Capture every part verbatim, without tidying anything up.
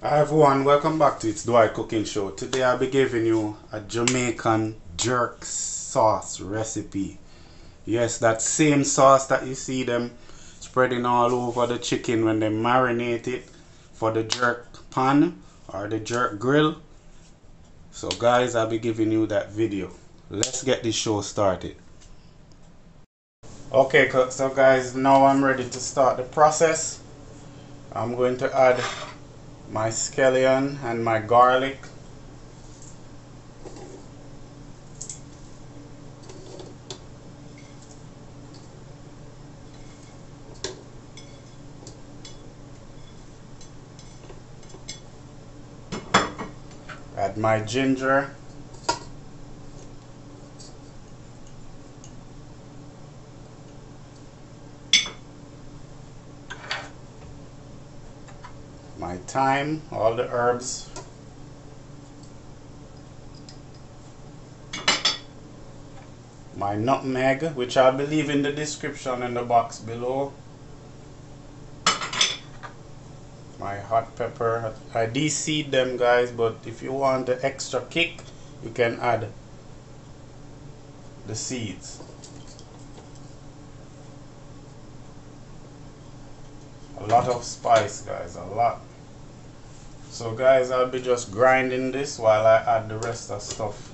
Hi everyone, welcome back to It's Dwight Cooking Show. Today I'll be giving you a Jamaican jerk sauce recipe. Yes, that same sauce that you see them spreading all over the chicken when they marinate it for the jerk pan or the jerk grill. So guys, I'll be giving you that video. Let's get this show started. Okay, so guys, now I'm ready to start the process. I'm going to add my scallion and my garlic. Add my ginger. My thyme, all the herbs. My nutmeg, which I'll be leaving in the description in the box below. My hot pepper. I de-seed them, guys, but if you want the extra kick, you can add the seeds. A lot of spice, guys, a lot. So guys, I'll be just grinding this while I add the rest of stuff.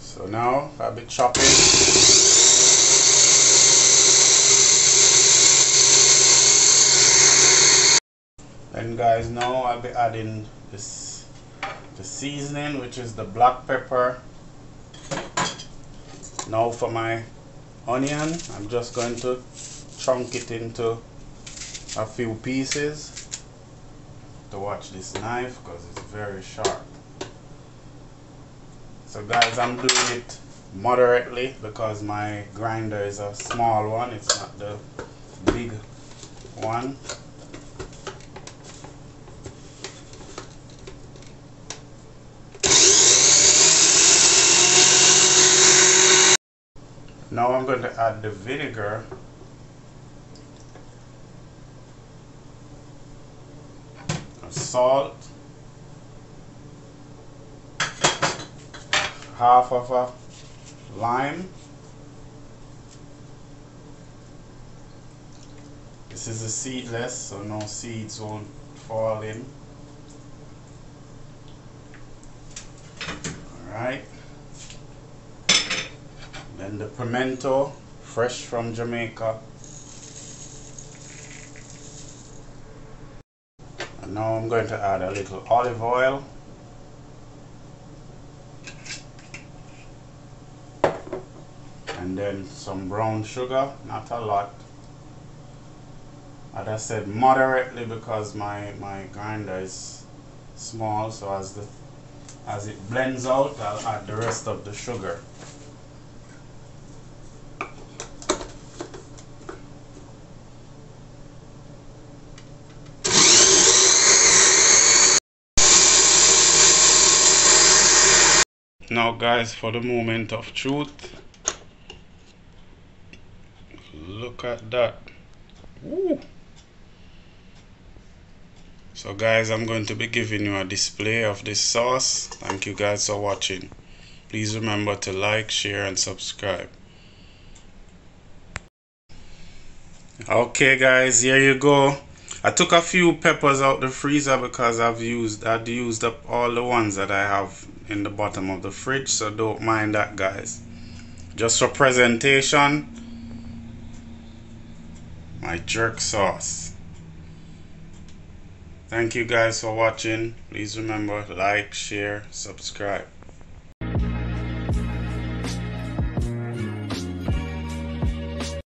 So now I'll be chopping. And guys, now I'll be adding this the seasoning, which is the black pepper. Now for my onion, I'm just going to chunk it into a few pieces. To watch this knife because it's very sharp. So guys, I'm doing it moderately because my grinder is a small one, it's not the big one. Now I'm going to add the vinegar. Salt. Half of a lime. This is a seedless, so no seeds won't fall in. Alright. Then the pimento, fresh from Jamaica. And now I'm going to add a little olive oil. And then some brown sugar, not a lot. As I said, moderately because my, my grinder is small, so as, the, as it blends out, I'll add the rest of the sugar. Now guys, for the moment of truth, look at that. Woo. So guys, I'm going to be giving you a display of this sauce. Thank you guys for watching. Please remember to like, share and subscribe. Okay guys, here you go. I took a few peppers out the freezer because I've used I'd used up all the ones that I have in the bottom of the fridge, so don't mind that, guys. Just for presentation, my jerk sauce. Thank you guys for watching. Please remember, like, share, subscribe.